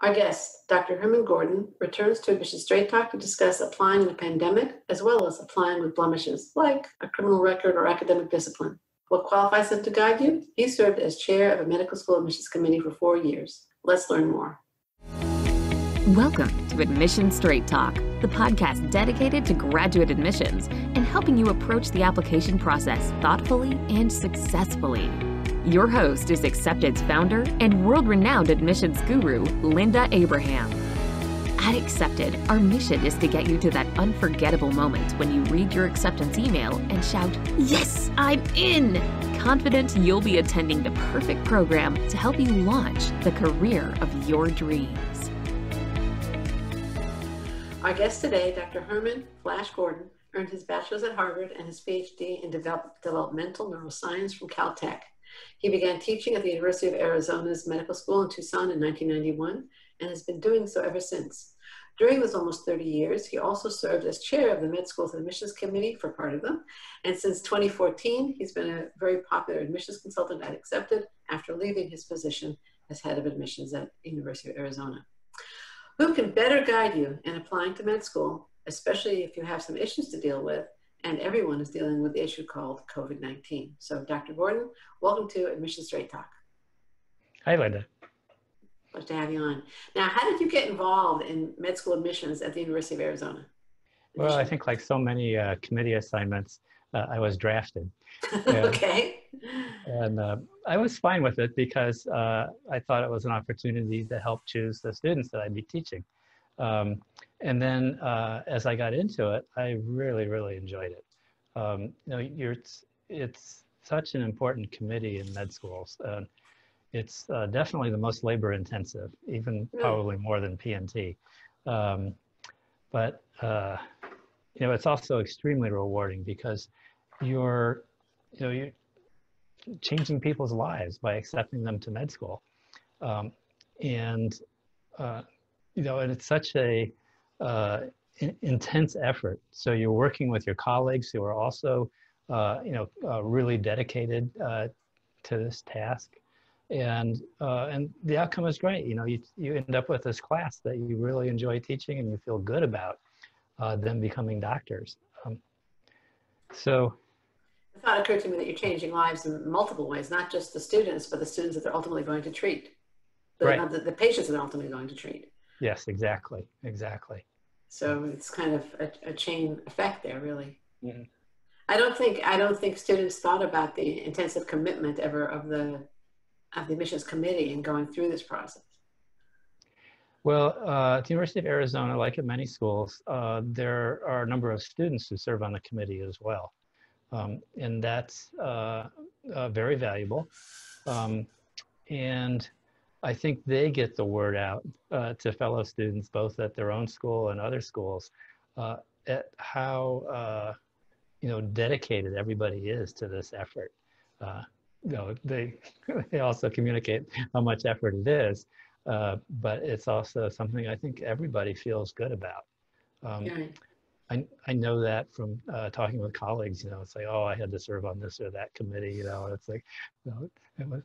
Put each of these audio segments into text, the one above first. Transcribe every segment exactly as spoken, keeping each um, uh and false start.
Our guest, Doctor Herman Gordon, returns to Admission Straight Talk to discuss applying in a pandemic, as well as applying with blemishes, like a criminal record or academic discipline. What qualifies him to guide you? He served as chair of a medical school admissions committee for four years. Let's learn more. Welcome to Admission Straight Talk, the podcast dedicated to graduate admissions and helping you approach the application process thoughtfully and successfully. Your host is Accepted's founder and world-renowned admissions guru, Linda Abraham. At Accepted, our mission is to get you to that unforgettable moment when you read your acceptance email and shout, "Yes, I'm in!" confident you'll be attending the perfect program to help you launch the career of your dreams. Our guest today, Doctor Herman Flash Gordon, earned his bachelor's at Harvard and his P H D in develop- developmental neuroscience from Caltech. He began teaching at the University of Arizona's Medical School in Tucson in nineteen ninety-one and has been doing so ever since. During those almost thirty years, he also served as chair of the Med School's Admissions Committee for part of them. And since twenty fourteen, he's been a very popular admissions consultant at Accepted after leaving his position as head of admissions at the University of Arizona. Who can better guide you in applying to med school, especially if you have some issues to deal with? And everyone is dealing with the issue called COVID nineteen. So Doctor Gordon, welcome to Admission Straight Talk. Hi, Linda. Glad to have you on. Now, how did you get involved in med school admissions at the University of Arizona? Well, I think like so many uh, committee assignments, uh, I was drafted. And, okay. And uh, I was fine with it because uh, I thought it was an opportunity to help choose the students that I'd be teaching. Um, and then uh, as I got into it, I really, really enjoyed it. Um, you know, you're, it's, it's such an important committee in med schools. Uh, it's uh, definitely the most labor intensive, even really? probably more than P N T. Um, but, uh, you know, it's also extremely rewarding because you're, you know, you're changing people's lives by accepting them to med school. Um, and, uh, You know, and it's such a uh, in- intense effort. So you're working with your colleagues who are also, uh, you know, uh, really dedicated uh, to this task, and uh, and the outcome is great. You know, you you end up with this class that you really enjoy teaching and you feel good about uh, them becoming doctors. Um, so. The thought occurred to me that you're changing lives in multiple ways, not just the students, but the students that they're ultimately going to treat, the, right. the, the patients that they're ultimately going to treat. Yes, exactly, exactly. So it's kind of a, a chain effect there, really. Mm-hmm. I don't think I don't think students thought about the intensive commitment ever of the of the admissions committee in going through this process. Well, uh, at the University of Arizona, like at many schools, uh, there are a number of students who serve on the committee as well, um, and that's uh, uh, very valuable, um, and. I think they get the word out uh, to fellow students, both at their own school and other schools, uh, at how uh, you know dedicated everybody is to this effort. Uh, you know, they they also communicate how much effort it is, uh, but it's also something I think everybody feels good about. Um, yeah. I I know that from uh, talking with colleagues. You know, it's like, oh, I had to serve on this or that committee. You know, it's like, you know, it was.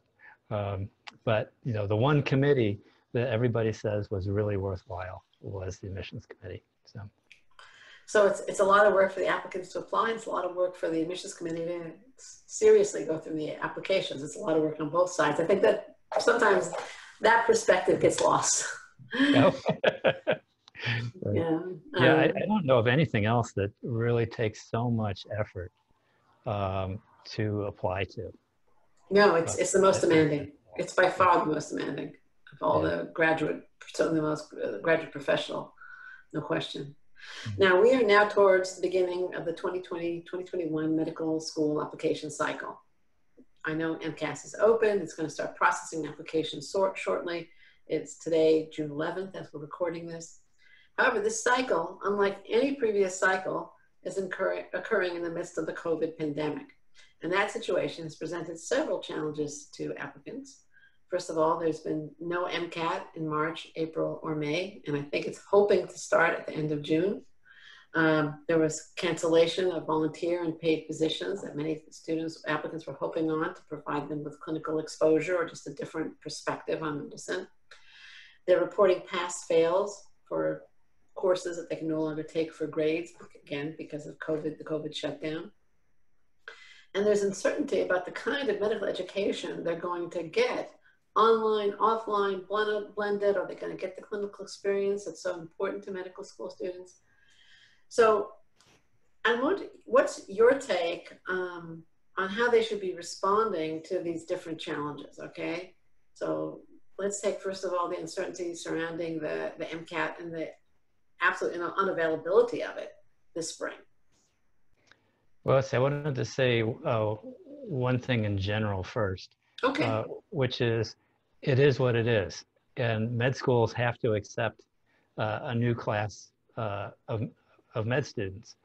Um, but, you know, the one committee that everybody says was really worthwhile was the admissions committee. So, so it's, it's a lot of work for the applicants to apply. It's a lot of work for the admissions committee to seriously go through the applications. It's a lot of work on both sides. I think that sometimes that perspective gets lost. No. Yeah, yeah um, I, I don't know of anything else that really takes so much effort um, to apply to. No, it's it's the most demanding. It's by far the most demanding of all yeah. the graduate, certainly the most uh, graduate professional, no question. Mm-hmm. Now, we are now towards the beginning of the twenty twenty twenty twenty-one medical school application cycle. I know M CAS is open. It's going to start processing applications sort shortly. It's today, June eleventh, as we're recording this. However, this cycle, unlike any previous cycle, is incur- occurring in the midst of the COVID pandemic. And that situation has presented several challenges to applicants. First of all, there's been no M CAT in March, April, or May, and I think it's hoping to start at the end of June. Um, there was cancellation of volunteer and paid positions that many students, applicants were hoping on to provide them with clinical exposure or just a different perspective on medicine. They're reporting pass fails for courses that they can no longer take for grades, again, because of COVID, the COVID shutdown. And there's uncertainty about the kind of medical education they're going to get, online, offline, blended. Are they going to get the clinical experience that's so important to medical school students? So I want, what's your take um, on how they should be responding to these different challenges, okay? So let's take, first of all, the uncertainty surrounding the, the MCAT and the absolute unavailability of it this spring. Well, so I wanted to say uh, one thing in general first, okay. uh, which is, it is what it is. And med schools have to accept uh, a new class uh, of, of med students.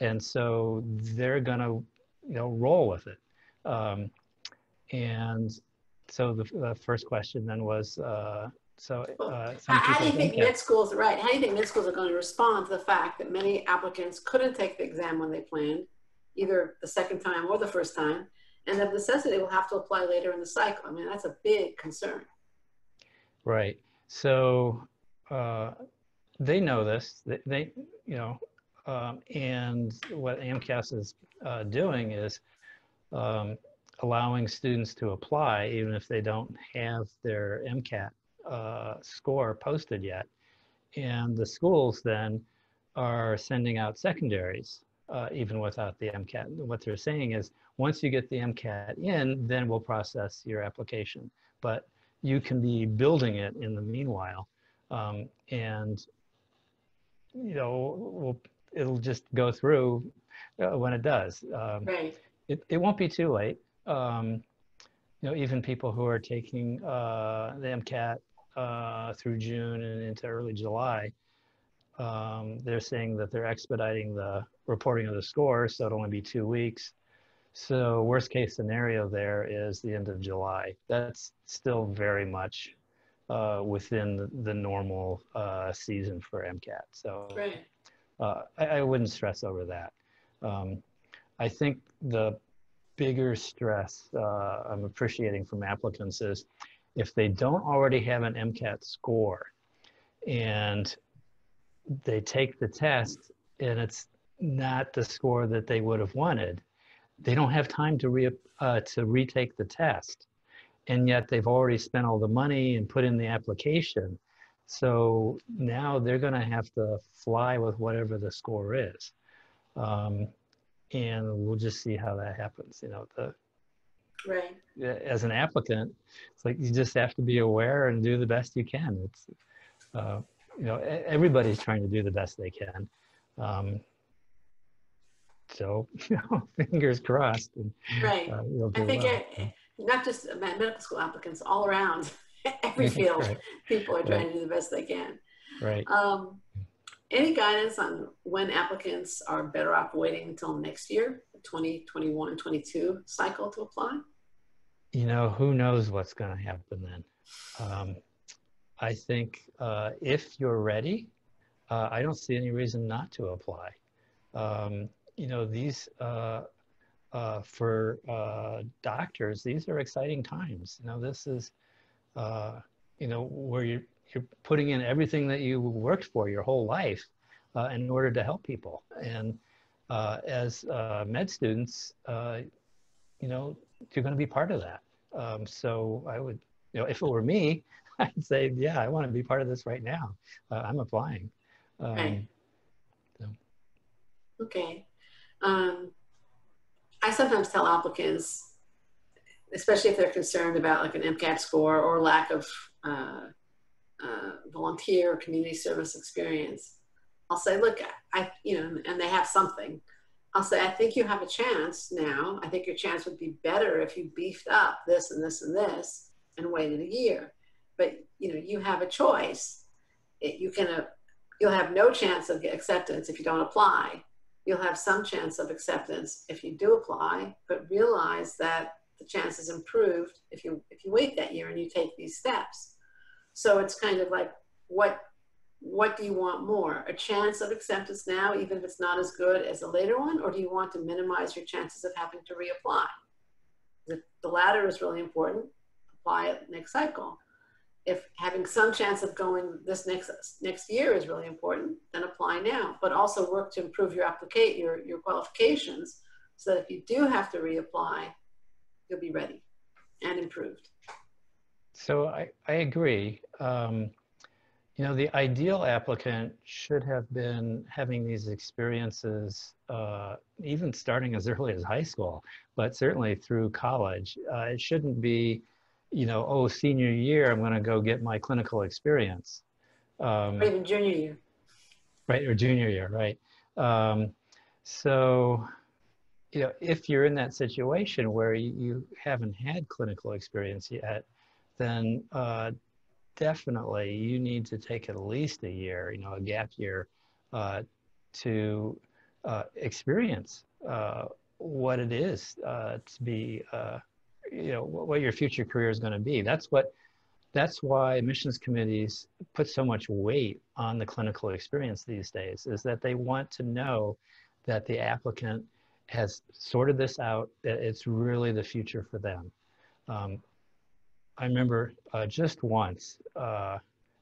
And so they're gonna, you know, roll with it. Um, and so the, the first question then was, uh, so uh, some how do you think med schools, right? How do you think med schools are going to respond to the fact that many applicants couldn't take the exam when they planned, either the second time or the first time, and of necessity will have to apply later in the cycle? I mean, that's a big concern. Right. So uh, they know this. They, they you know, um, and what AMCAS is uh, doing is um, allowing students to apply even if they don't have their MCAT uh, score posted yet. And the schools then are sending out secondaries. Uh, even without the MCAT. What they're saying is, once you get the MCAT in, then we'll process your application. But you can be building it in the meanwhile. Um, and, you know, we'll, it'll just go through uh, when it does. Um, right. It, it won't be too late. Um, you know, even people who are taking uh, the MCAT uh, through June and into early July, Um, they're saying that they're expediting the reporting of the score, so it'll only be two weeks. So worst case scenario there is the end of July. That's still very much uh, within the, the normal uh, season for MCAT. So right. uh, I, I wouldn't stress over that. Um, I think the bigger stress uh, I'm appreciating from applicants is if they don't already have an MCAT score and they take the test and it's not the score that they would have wanted, they don't have time to re uh, to retake the test, and yet they've already spent all the money and put in the application. So now they're going to have to fly with whatever the score is, um, and we'll just see how that happens. You know, the right as an applicant, it's like you just have to be aware and do the best you can. It's uh, you know, everybody's trying to do the best they can. Um, so, you know, fingers crossed. And, right. Uh, I think well. it, not just medical school applicants, all around, every field, right. people are trying right. to do the best they can. Right. Um, any guidance on when applicants are better off waiting until next year, the twenty twenty-one twenty-two cycle to apply? You know, who knows what's going to happen then. Um, I think uh, if you're ready, uh, I don't see any reason not to apply. Um, you know, these, uh, uh, for uh, doctors, these are exciting times. You know, this is, uh, you know, where you're, you're putting in everything that you worked for your whole life uh, in order to help people. And uh, as uh, med students, uh, you know, you're gonna be part of that. Um, so I would, you know, if it were me, I'd say, yeah, I want to be part of this right now. Uh, I'm applying. Um, right. So. Okay. Um, I sometimes tell applicants, especially if they're concerned about like an MCAT score or lack of uh, uh, volunteer or community service experience, I'll say, look, I, you know, and they have something. I'll say, I think you have a chance now. I think your chance would be better if you beefed up this and this and this and waited a year. But, you know, you have a choice. It, you can, uh, you'll have no chance of acceptance if you don't apply. You'll have some chance of acceptance if you do apply, but realize that the chance is improved if you, if you wait that year and you take these steps. So it's kind of like, what, what do you want more? A chance of acceptance now, even if it's not as good as a later one, or do you want to minimize your chances of having to reapply? The, the latter is really important. Apply it next cycle. if having some chance of going this next next year is really important, then apply now. But also work to improve your applica- your, your qualifications so that if you do have to reapply, you'll be ready and improved. So I, I agree. Um, you know, the ideal applicant should have been having these experiences, uh, even starting as early as high school, but certainly through college. Uh, it shouldn't be, you know, oh, senior year, I'm going to go get my clinical experience. Um, or even junior year. Right, or junior year, right. Um, so, you know, if you're in that situation where you, you haven't had clinical experience yet, then uh, definitely you need to take at least a year, you know, a gap year uh, to uh, experience uh, what it is uh, to be uh, you know, what your future career is going to be. That's what, that's why admissions committees put so much weight on the clinical experience these days, is that they want to know that the applicant has sorted this out, that it's really the future for them. Um, I remember uh, just once uh,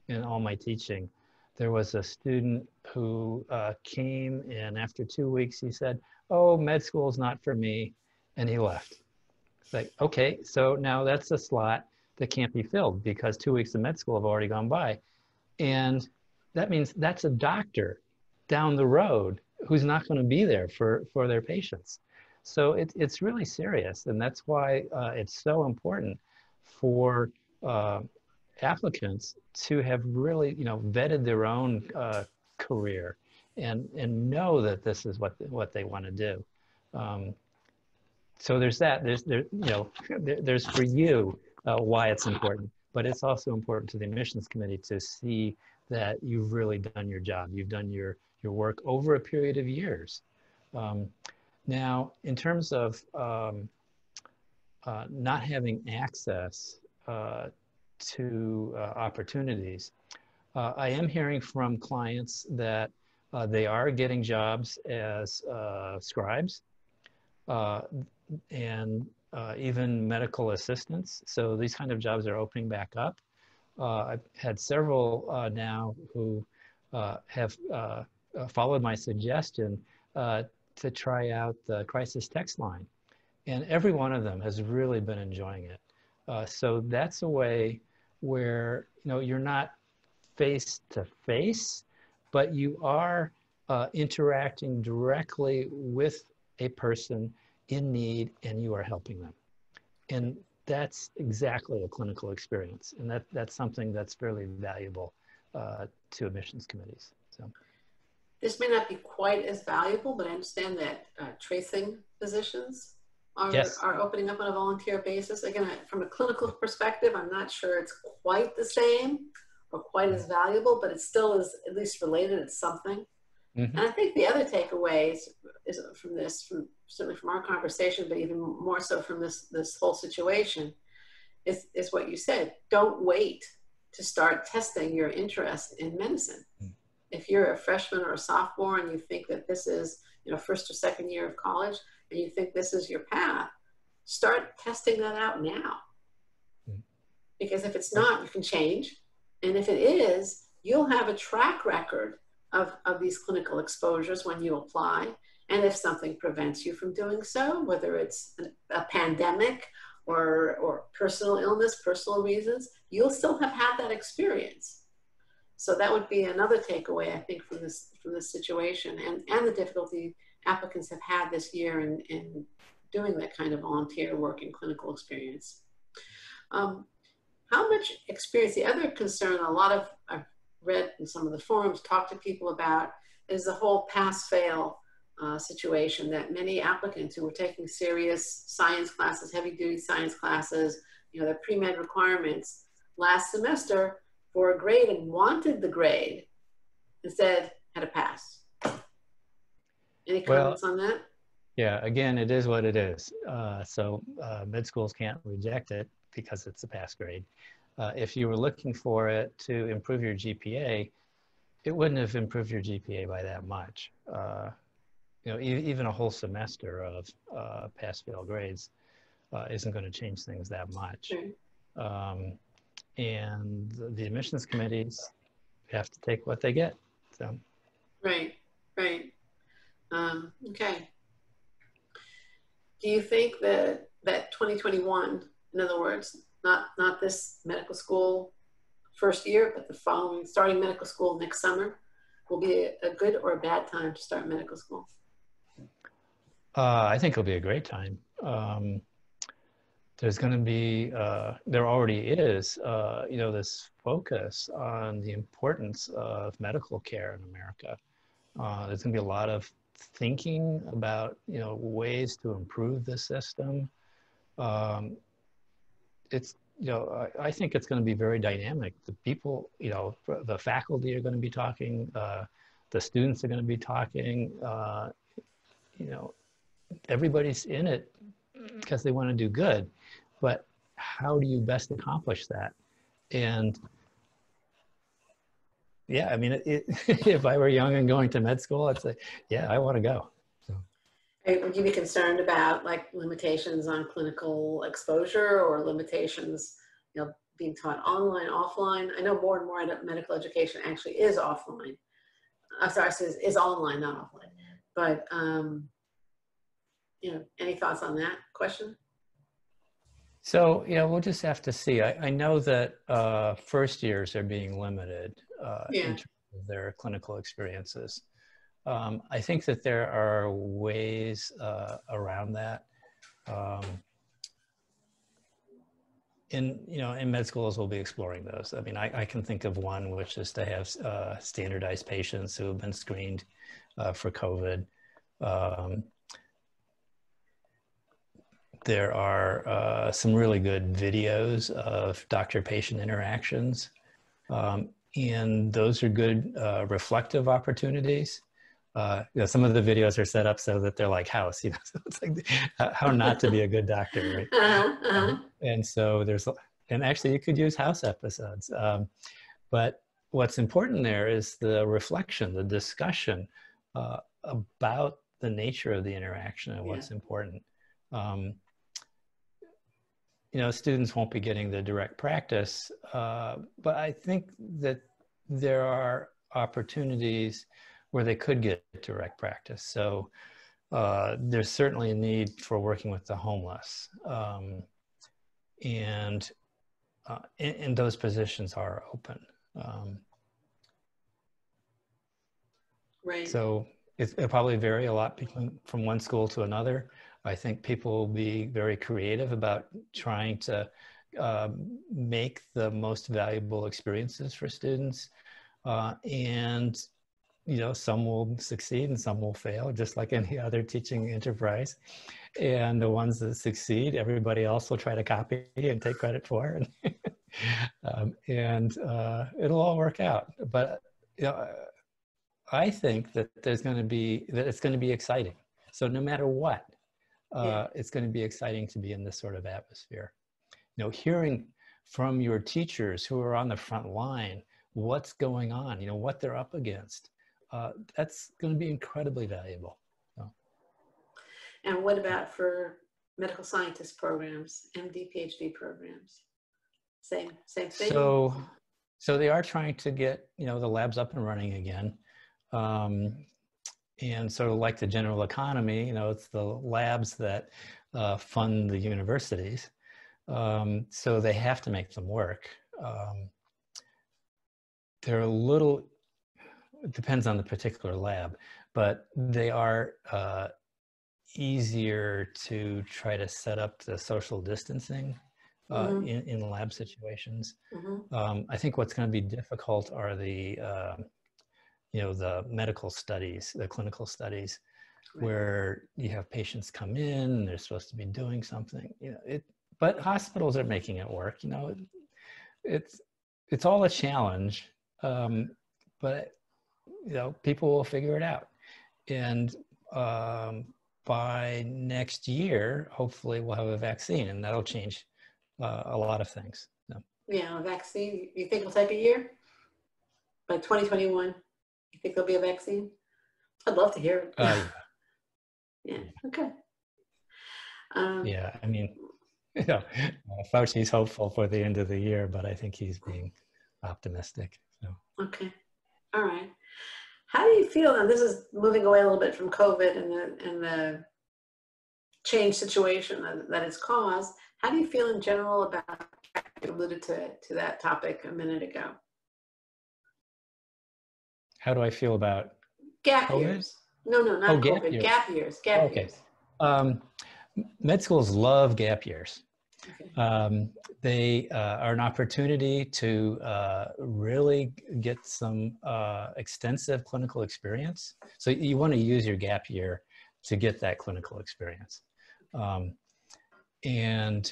in all my teaching, there was a student who uh, came in after two weeks, he said, oh, med school is not for me, and he left. Like, okay, so now that's a slot that can't be filled because two weeks of med school have already gone by. And that means that's a doctor down the road who's not going to be there for, for their patients. So it, it's really serious. And that's why uh, it's so important for uh, applicants to have really, you know, vetted their own uh, career and, and know that this is what, what they want to do. Um, So there's that, there's, there, you know, there, there's for you uh, why it's important, but it's also important to the admissions committee to see that you've really done your job. You've done your, your work over a period of years. Um, now, in terms of um, uh, not having access uh, to uh, opportunities, uh, I am hearing from clients that uh, they are getting jobs as uh, scribes. Uh, and uh, even medical assistants. So these kind of jobs are opening back up. Uh, I've had several uh, now who uh, have uh, followed my suggestion uh, to try out the crisis text line. And every one of them has really been enjoying it. Uh, so that's a way where, you know, you're not face to face, but you are uh, interacting directly with a person in need, and you are helping them. And that's exactly a clinical experience. And that, that's something that's fairly valuable uh, to admissions committees. So this may not be quite as valuable, but I understand that uh, tracing physicians are, yes. are opening up on a volunteer basis. Again, from a clinical perspective, I'm not sure it's quite the same or quite as valuable, but it still is at least related. It's something. Mm-hmm. And I think the other takeaways is from this, from, certainly from our conversation, but even more so from this, this whole situation, is, is what you said. Don't wait to start testing your interest in medicine. Mm-hmm. If you're a freshman or a sophomore and you think that this is, you know, first or second year of college, and you think this is your path, start testing that out now. Mm-hmm. Because if it's not, you can change. And if it is, you'll have a track record Of, of these clinical exposures when you apply. And if something prevents you from doing so, whether it's an, a pandemic or, or personal illness, personal reasons, you'll still have had that experience. So that would be another takeaway, I think, from this, from this situation and, and the difficulty applicants have had this year in, in doing that kind of volunteer work and clinical experience. Um, how much experience, the other concern, a lot of uh, read in some of the forums, talked to people about, is the whole pass-fail uh, situation that many applicants who were taking serious science classes, heavy-duty science classes, you know, the pre-med requirements last semester for a grade and wanted the grade, instead had a pass. Any comments well, on that? Yeah, again, it is what it is. Uh, so uh, med schools can't reject it because it's a pass grade. Uh, if you were looking for it to improve your G P A, it wouldn't have improved your G P A by that much. Uh, you know, e- even a whole semester of uh, pass-fail grades uh, isn't going to change things that much. Um, and the admissions committees have to take what they get. So. Right, right. Um, okay. Do you think that that twenty twenty-one, in other words, not not this medical school first year, but the following, starting medical school next summer, will be a, a good or a bad time to start medical school? Uh, I think it'll be a great time. Um, there's going to be, uh, there already is, uh, you know, this focus on the importance of medical care in America. Uh, there's going to be a lot of thinking about, you know, ways to improve the system. Um, it's, you know, I, I think it's going to be very dynamic. The people, you know, the faculty are going to be talking, uh, the students are going to be talking, uh, you know, everybody's in it because they want to do good, but how do you best accomplish that? And yeah, I mean, it, it, if I were young and going to med school, I'd say, yeah, I want to go. So. Would you be concerned about like limitations on clinical exposure or limitations, you know, being taught online, offline? I know more and more medical education actually is offline. I'm sorry, it says is online, not offline. But, um, you know, any thoughts on that question? So, you know, we'll just have to see. I, I know that uh, first years are being limited uh, yeah. in terms of their clinical experiences. Um, I think that there are ways uh, around that. Um, in, you know, in med schools, we'll be exploring those. I mean, I, I can think of one, which is to have uh, standardized patients who have been screened uh, for COVID. Um, There are uh, some really good videos of doctor-patient interactions, um, and those are good uh, reflective opportunities. Uh, you know, some of the videos are set up so that they're like House, you know, so it's like how not to be a good doctor, right? Uh-huh, uh-huh. Um, and so there's, and actually you could use House episodes, um, but what's important there is the reflection, the discussion uh, about the nature of the interaction and what's yeah. important. Um, You know, students won't be getting the direct practice, uh, but I think that there are opportunities where they could get direct practice. So uh, there's certainly a need for working with the homeless. Um, and, uh, and, and those positions are open. Um, right. So it, it'll probably vary a lot between, from one school to another. I think people will be very creative about trying to uh, make the most valuable experiences for students. Uh, and, you know, some will succeed and some will fail, just like any other teaching enterprise. And the ones that succeed, everybody else will try to copy and take credit for. And, um, and uh, it'll all work out. But, you know, I think that there's going to be, that it's going to be exciting. So no matter what, Uh, it's going to be exciting to be in this sort of atmosphere. You know, hearing from your teachers who are on the front line, what's going on, you know, what they're up against, uh, that's going to be incredibly valuable. So. And what about for medical scientist programs, M D, PhD programs? Same, same thing? So, so they are trying to get, you know, the labs up and running again. Um, And sort of like the general economy, you know, it's the labs that uh, fund the universities. Um, so they have to make them work. Um, they're a little, it depends on the particular lab, but they are uh, easier to try to set up the social distancing uh, mm-hmm. in, in lab situations. Mm-hmm. um, I think what's going to be difficult are the uh, you know, the medical studies, the clinical studies, right. where you have patients come in, they're supposed to be doing something, you know, it, but hospitals are making it work, you know, it, it's, it's all a challenge, um, but, you know, people will figure it out. And um, by next year, hopefully we'll have a vaccine, and that'll change uh, a lot of things. So. Yeah, a vaccine, you think it'll take a year? By twenty twenty-one? You think there'll be a vaccine? I'd love to hear it. Uh, yeah. yeah. Okay. Um, yeah. I mean, you know, uh, Fauci's hopeful for the end of the year, but I think he's being optimistic. So. Okay, all right. How do you feel? And this is moving away a little bit from COVID and the and the change situation that, that it's caused. How do you feel in general about? You alluded to to that topic a minute ago. How do I feel about gap COVID? Years? No, no, not oh, COVID. Gap years. Gap years. Gap okay. years. Um, med schools love gap years. Okay. Um, they uh, are an opportunity to uh, really get some uh, extensive clinical experience. So you want to use your gap year to get that clinical experience. Um, and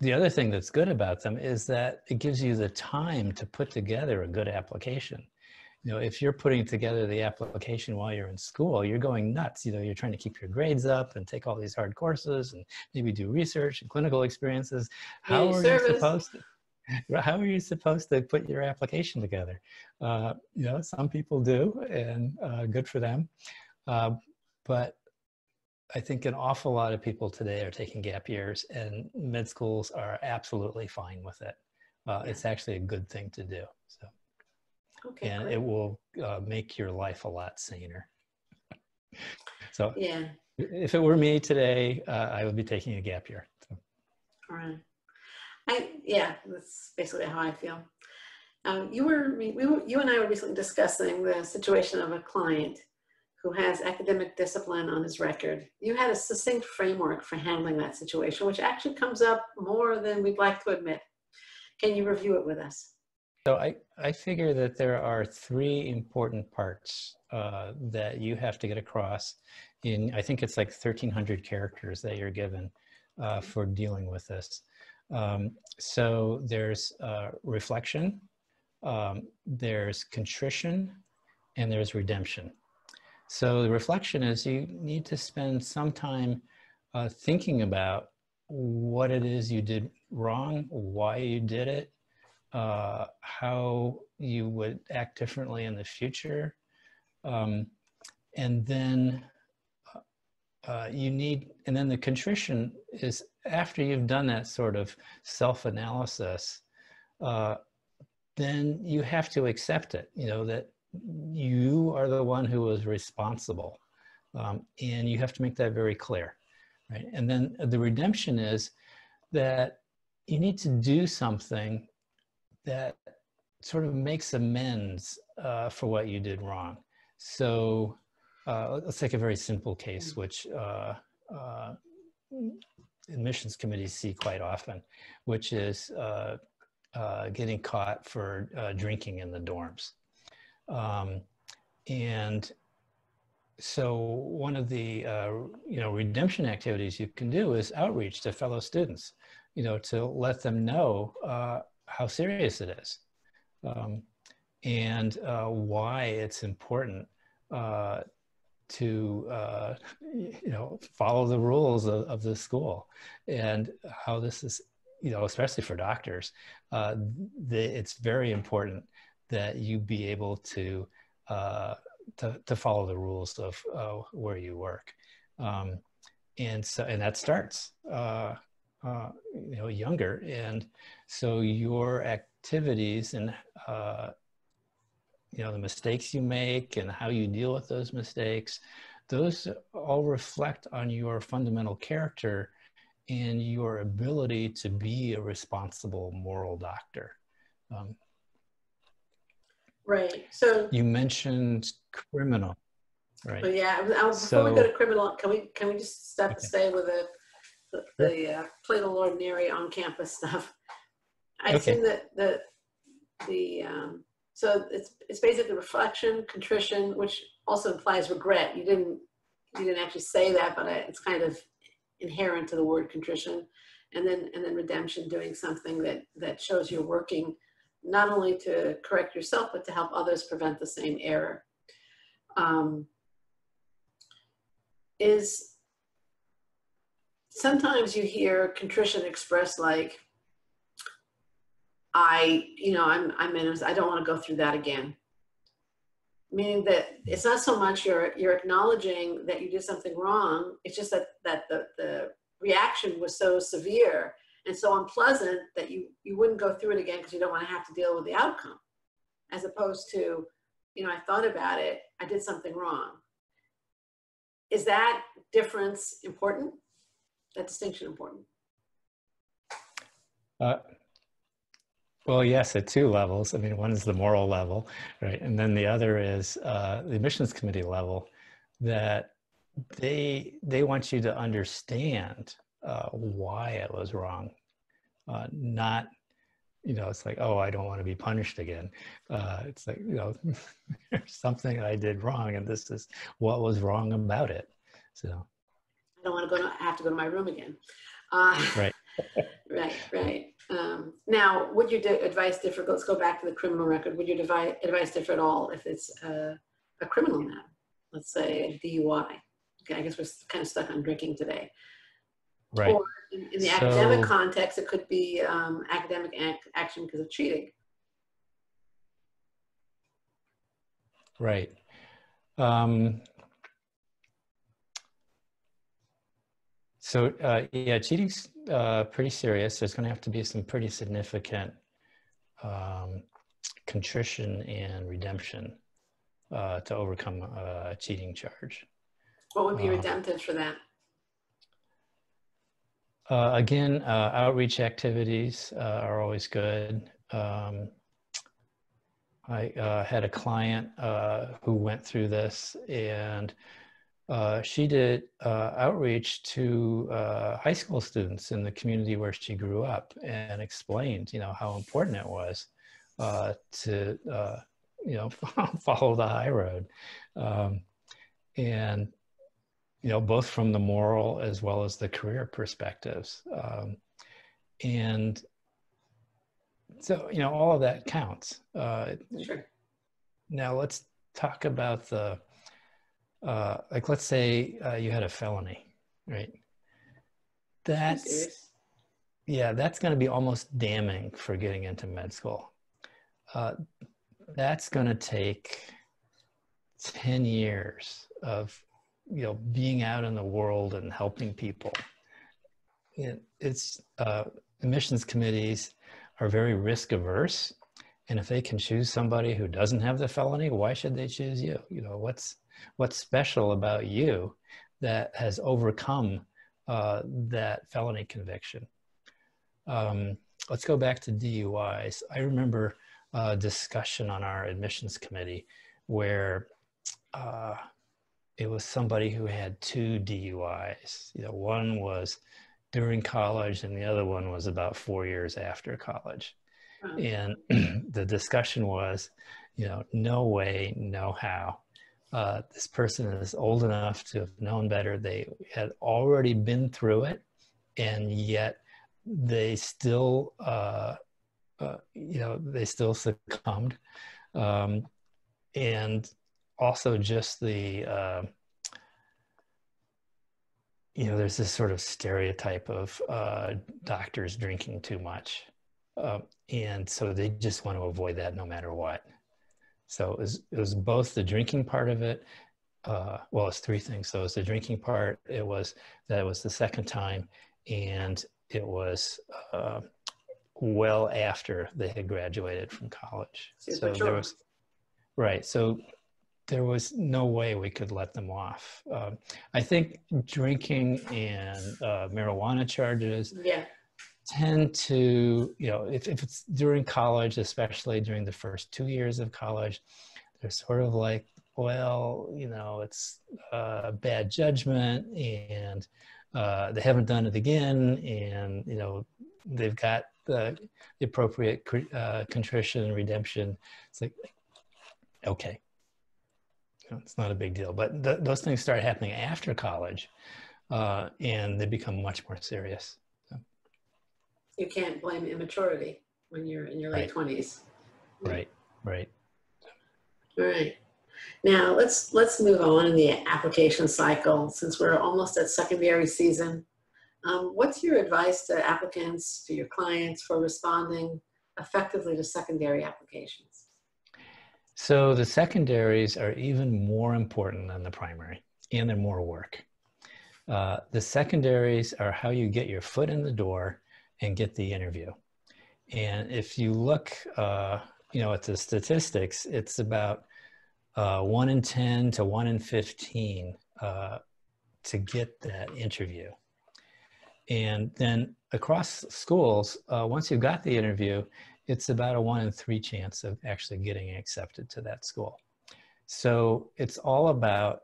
the other thing that's good about them is that it gives you the time to put together a good application. You know, if you're putting together the application while you're in school, you're going nuts. You know, you're trying to keep your grades up and take all these hard courses and maybe do research and clinical experiences. How are you supposed to, how are you supposed to put your application together? Uh, you know, some people do, and uh, good for them. Uh, but I think an awful lot of people today are taking gap years, and med schools are absolutely fine with it. Uh, it's actually a good thing to do. So. Okay, and great. It will uh, make your life a lot saner. So yeah, if it were me today, uh, I would be taking a gap year. So. All right. I, yeah, that's basically how I feel. Um, you were, we, you and I were recently discussing the situation of a client who has academic discipline on his record. You had a succinct framework for handling that situation, which actually comes up more than we'd like to admit. Can you review it with us? So I, I figure that there are three important parts uh, that you have to get across in, I think it's like thirteen hundred characters that you're given uh, for dealing with this. Um, so there's uh, reflection, um, there's contrition, and there's redemption. So the reflection is you need to spend some time uh, thinking about what it is you did wrong, why you did it, Uh, how you would act differently in the future. Um, and then uh, you need, and then the contrition is after you've done that sort of self-analysis, uh, then you have to accept it, you know, that you are the one who was responsible. Um, and you have to make that very clear, right? And then the redemption is that you need to do something that sort of makes amends uh, for what you did wrong. So uh, let's take a very simple case, which uh, uh, admissions committees see quite often, which is uh, uh, getting caught for uh, drinking in the dorms. Um, and so one of the uh, you know, redemption activities you can do is outreach to fellow students, you know, to let them know uh, how serious it is, um, and uh, why it's important uh, to uh, you know, follow the rules of, of the school, and how this is, you know, especially for doctors, uh, the, it's very important that you be able to uh, to, to follow the rules of uh, where you work, um, and so and that starts. Uh, Uh, you know, younger, and so your activities and uh, you know, the mistakes you make and how you deal with those mistakes, those all reflect on your fundamental character and your ability to be a responsible moral doctor. Um, right. So you mentioned criminal, right? Well, yeah. I was, before so, we go to criminal, can we can we just stop okay. and stay with a The, the uh, Plato Lord Neri on campus stuff. I okay. assume that the the um, so it's it's basically reflection, contrition, which also implies regret. You didn't you didn't actually say that, but I, it's kind of inherent to the word contrition, and then and then redemption, doing something that that shows you're working not only to correct yourself but to help others prevent the same error. Um, is Sometimes you hear contrition expressed like, I, you know, I'm, I'm in, I don't want to go through that again. Meaning that it's not so much you're, you're acknowledging that you did something wrong. It's just that, that the, the reaction was so severe and so unpleasant that you, you wouldn't go through it again because you don't want to have to deal with the outcome. As opposed to, you know, I thought about it, I did something wrong. Is that difference important? That distinction important? Uh, well, yes, at two levels. I mean, one is the moral level, right? And then the other is uh, the admissions committee level, that they, they want you to understand uh, why it was wrong, uh, not, you know, it's like, oh, I don't want to be punished again. Uh, it's like, you know, there's something I did wrong, and this is what was wrong about it. So I don't want to go to, have to go to my room again. Uh, right. Right, right. Um, now, would your advice differ? Let's go back to the criminal record. Would your advice differ at all if it's uh, a criminal matter? Let's say a D U I. Okay, I guess we're kind of stuck on drinking today. Right. Or in, in the so, academic context, it could be um, academic ac action because of cheating. Right. Um, so uh, yeah, cheating's uh, pretty serious. There's going to have to be some pretty significant um, contrition and redemption uh, to overcome a cheating charge. What would be um, redemptive for that? Uh, again, uh, outreach activities uh, are always good. Um, I uh, had a client uh, who went through this, and uh, she did uh, outreach to uh, high school students in the community where she grew up, and explained, you know, how important it was uh, to, uh, you know, follow the high road. Um, and you know, both from the moral as well as the career perspectives. Um, and so, you know, all of that counts. Uh, sure. Now let's talk about the, uh, like, let's say uh, you had a felony, right? That's, yeah, that's going to be almost damning for getting into med school. Uh, that's going to take ten years of, you know, being out in the world and helping people. It, it's, uh, admissions committees are very risk averse. And if they can choose somebody who doesn't have the felony, why should they choose you? You know, what's, what's special about you that has overcome uh, that felony conviction? Um, let's go back to D U Is. I remember a discussion on our admissions committee where, uh, it was somebody who had two D U Is. You know, one was during college and the other one was about four years after college. Wow. And the discussion was, you know, no way, no how. Uh, this person is old enough to have known better. They had already been through it, and yet they still, uh, uh, you know, they still succumbed. Um, and also just the, uh, you know, there's this sort of stereotype of uh, doctors drinking too much. Uh, and so they just want to avoid that no matter what. So it was, it was both the drinking part of it. Uh, well, it's three things. So it was the drinking part. It was that it was the second time, and it was uh, well after they had graduated from college. So there was, right. So there was no way we could let them off. Um, I think drinking and uh, marijuana charges yeah. tend to, you know, if, if it's during college, especially during the first two years of college, they're sort of like, well, you know, it's uh, bad judgment, and uh, they haven't done it again, and, you know, they've got the, the appropriate uh, contrition and redemption. It's like, okay. It's not a big deal, but th those things start happening after college, uh, and they become much more serious. So. You can't blame immaturity when you're in your late twenties. Right, right. All right. Now let's let's move on in the application cycle, since we're almost at secondary season. Um, what's your advice to applicants, to your clients, for responding effectively to secondary applications? So the secondaries are even more important than the primary, and they're more work. Uh, the secondaries are how you get your foot in the door and get the interview. And if you look, uh, you know, at the statistics, it's about uh, one in ten to one in fifteen uh, to get that interview. And then across schools, uh, once you've got the interview, it's about a one in three chance of actually getting accepted to that school. So it's all about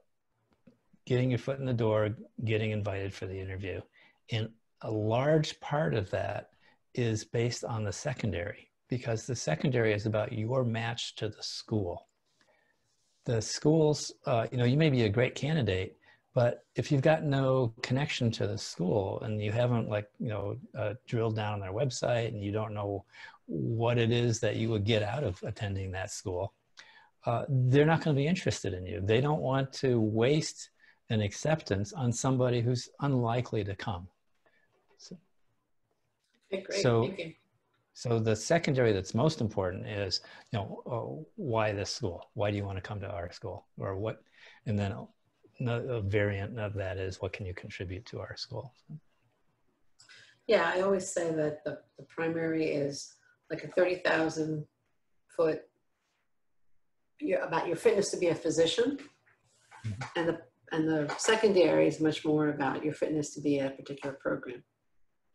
getting your foot in the door, getting invited for the interview. And a large part of that is based on the secondary, because the secondary is about your match to the school. The schools, uh, you know, you may be a great candidate, but if you've got no connection to the school and you haven't, like, you know, uh, drilled down on their website, and you don't know what it is that you would get out of attending that school, uh, they're not going to be interested in you. They don't want to waste an acceptance on somebody who's unlikely to come. So, okay, great. So, thank you. So the secondary that's most important is, you know, uh, why this school? Why do you want to come to our school? Or what, and then a variant of that is, what can you contribute to our school? Yeah, I always say that the, the primary is like a thirty thousand foot, you're about your fitness to be a physician. Mm-hmm. and the And the secondary is much more about your fitness to be at a particular program.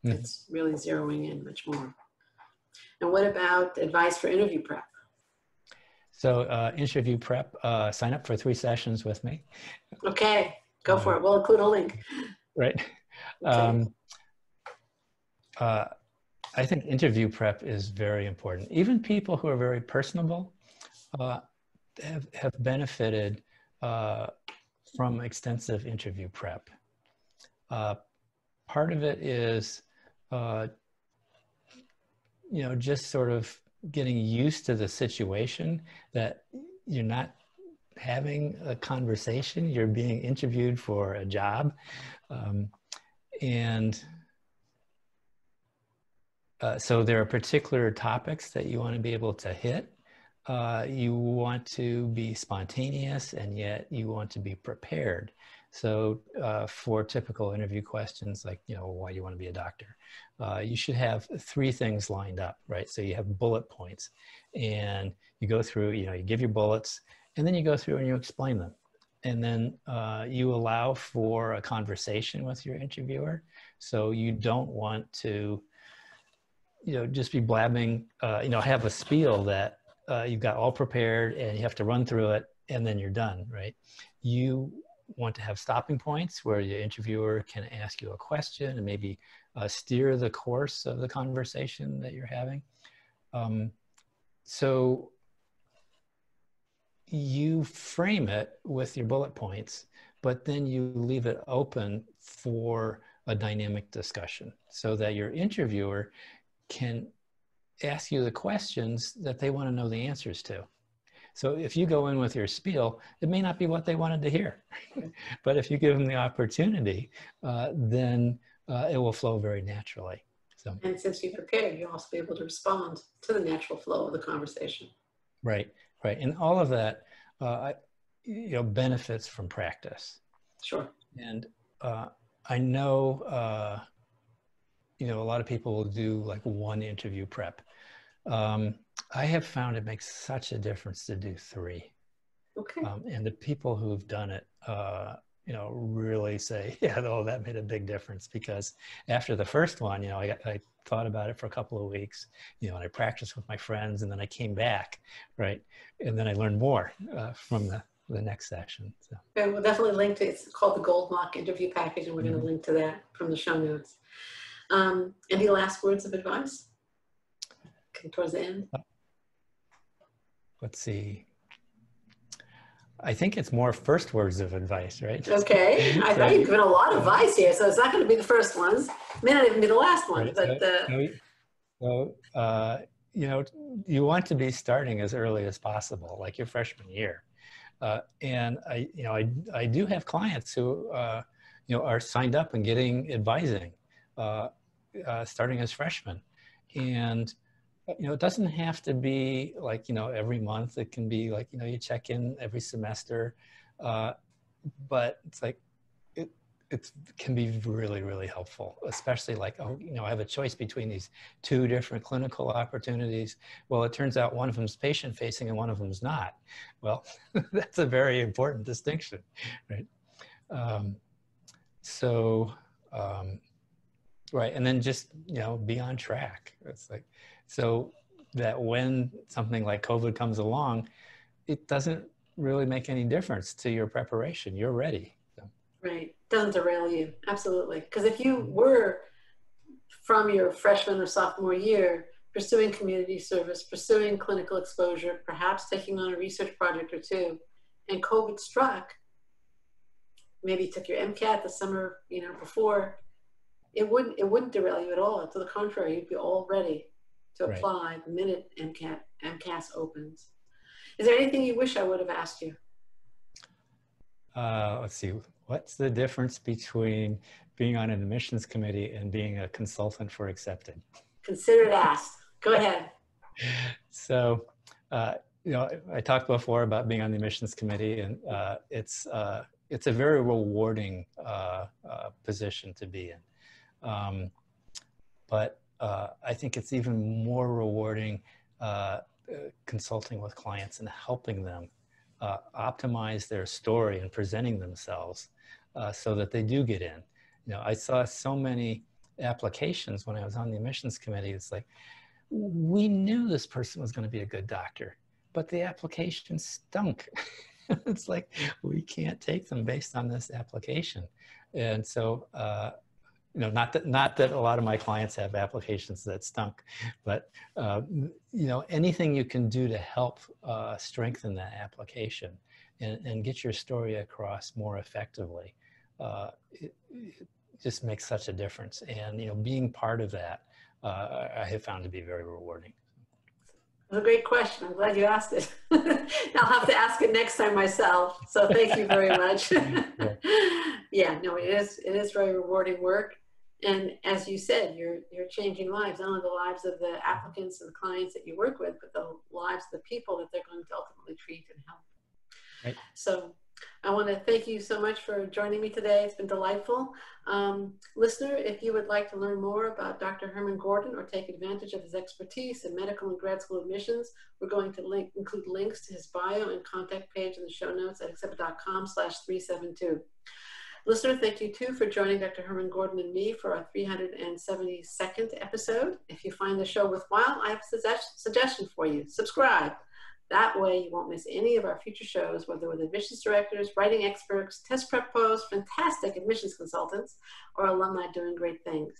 Mm-hmm. It's really zeroing in much more. And what about advice for interview prep? So uh, interview prep, uh, sign up for three sessions with me. Okay, go um, for it. We'll include a link. Right. Okay. Um, uh, I think interview prep is very important. Even people who are very personable uh, have, have benefited uh, from extensive interview prep. Uh, part of it is, uh, you know, just sort of getting used to the situation that you're not having a conversation, you're being interviewed for a job. Um, and uh, so there are particular topics that you want to be able to hit. Uh, you want to be spontaneous, and yet you want to be prepared. So uh, for typical interview questions like, you know, why do you want to be a doctor? Uh, you should have three things lined up, right? So you have bullet points, and you go through, you know, you give your bullets, and then you go through and you explain them. And then uh, you allow for a conversation with your interviewer. So you don't want to, you know, just be blabbing, uh, you know, have a spiel that, Uh, you've got all prepared and you have to run through it and then you're done, right? You want to have stopping points where the interviewer can ask you a question and maybe uh, steer the course of the conversation that you're having. Um, so you frame it with your bullet points, but then you leave it open for a dynamic discussion so that your interviewer can ask you the questions that they want to know the answers to. So if you go in with your spiel, it may not be what they wanted to hear, but if you give them the opportunity, uh, then uh, it will flow very naturally. So, and since you prepared, you'll also be able to respond to the natural flow of the conversation. Right, right. And all of that uh, you know, benefits from practice. Sure. And uh, I know uh, you know, a lot of people will do like one interview prep. Um, I have found it makes such a difference to do three. Okay. Um, and the people who've done it, uh, you know, really say, yeah, oh, that made a big difference, because after the first one, you know, I, I thought about it for a couple of weeks, you know, and I practiced with my friends, and then I came back, right? And then I learned more uh, from the, the next session. So. Okay, we'll definitely link to it. It's called the Goldmock Interview Package, and we're mm-hmm. going to link to that from the show notes. Um, any last words of advice towards the end? Let's see. I think it's more first words of advice, right? Okay. I so, thought you've given a lot of advice here, so it's not going to be the first ones. It may not even be the last one. Right, but so, uh, so, uh, you know, you want to be starting as early as possible, like your freshman year. Uh, and I, you know, I, I do have clients who, uh, you know, are signed up and getting advising. Uh, uh, starting as freshmen. And, you know, it doesn't have to be like, you know, every month. It can be like, you know, you check in every semester, uh, but it's like, it, it can be really, really helpful, especially like, oh, you know, I have a choice between these two different clinical opportunities. Well, it turns out one of them is patient facing and one of them is not. Well, that's a very important distinction, right? Um, so, um, right. And then just, you know, be on track. It's like, so that when something like COVID comes along, it doesn't really make any difference to your preparation. You're ready. So. Right. Doesn't derail you. Absolutely. Because if you were from your freshman or sophomore year pursuing community service, pursuing clinical exposure, perhaps taking on a research project or two, and COVID struck, maybe you took your MCAT the summer, you know, before, it wouldn't, it wouldn't derail you at all. To the contrary, you'd be all ready to apply right. the minute MCAT, MCAS opens. Is there anything you wish I would have asked you? Uh, let's see. What's the difference between being on an admissions committee and being a consultant for Accepted? Considered asked. Go ahead. So, uh, you know, I, I talked before about being on the admissions committee, and uh, it's uh, it's a very rewarding uh, uh, position to be in. Um, but uh, I think it's even more rewarding uh, consulting with clients and helping them uh, optimize their story and presenting themselves uh, so that they do get in. You know, I saw so many applications when I was on the admissions committee. It's like, we knew this person was going to be a good doctor, but the application stunk. It's like, we can't take them based on this application. And so, uh, you know, not that, not that a lot of my clients have applications that stunk, but, uh, you know, anything you can do to help uh, strengthen that application and, and get your story across more effectively, uh, it, it just makes such a difference. And, you know, being part of that, uh, I have found to be very rewarding. That's a great question. I'm glad you asked it. I'll have to ask it next time myself. So thank you very much. Yeah, no, it is, it is very rewarding work. And as you said, you're, you're changing lives, not only the lives of the applicants and the clients that you work with, but the lives of the people that they're going to ultimately treat and help. Right. So I want to thank you so much for joining me today. It's been delightful. Um, listener, if you would like to learn more about Doctor Herman Gordon or take advantage of his expertise in medical and grad school admissions, we're going to link, include links to his bio and contact page in the show notes at accepted dot com slash three seventy-two. Listener, thank you too for joining Doctor Herman Gordon and me for our three hundred seventy-second episode. If you find the show worthwhile, I have a suggestion for you. Subscribe. That way you won't miss any of our future shows, whether with admissions directors, writing experts, test prep pros, fantastic admissions consultants, or alumni doing great things.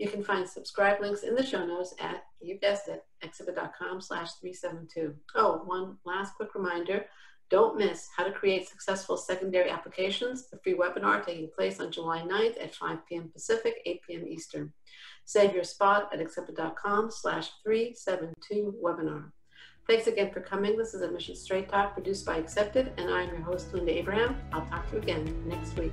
You can find subscribe links in the show notes at, you guessed it, accepted dot com slash three seventy-two. Oh, one last quick reminder. Don't miss How to Create Successful Secondary Applications, the free webinar taking place on July ninth at five p m Pacific, eight p m Eastern. Save your spot at accepted dot com slash three seventy-two webinar. Thanks again for coming. This is Admissions Straight Talk produced by Accepted, and I'm your host, Linda Abraham. I'll talk to you again next week.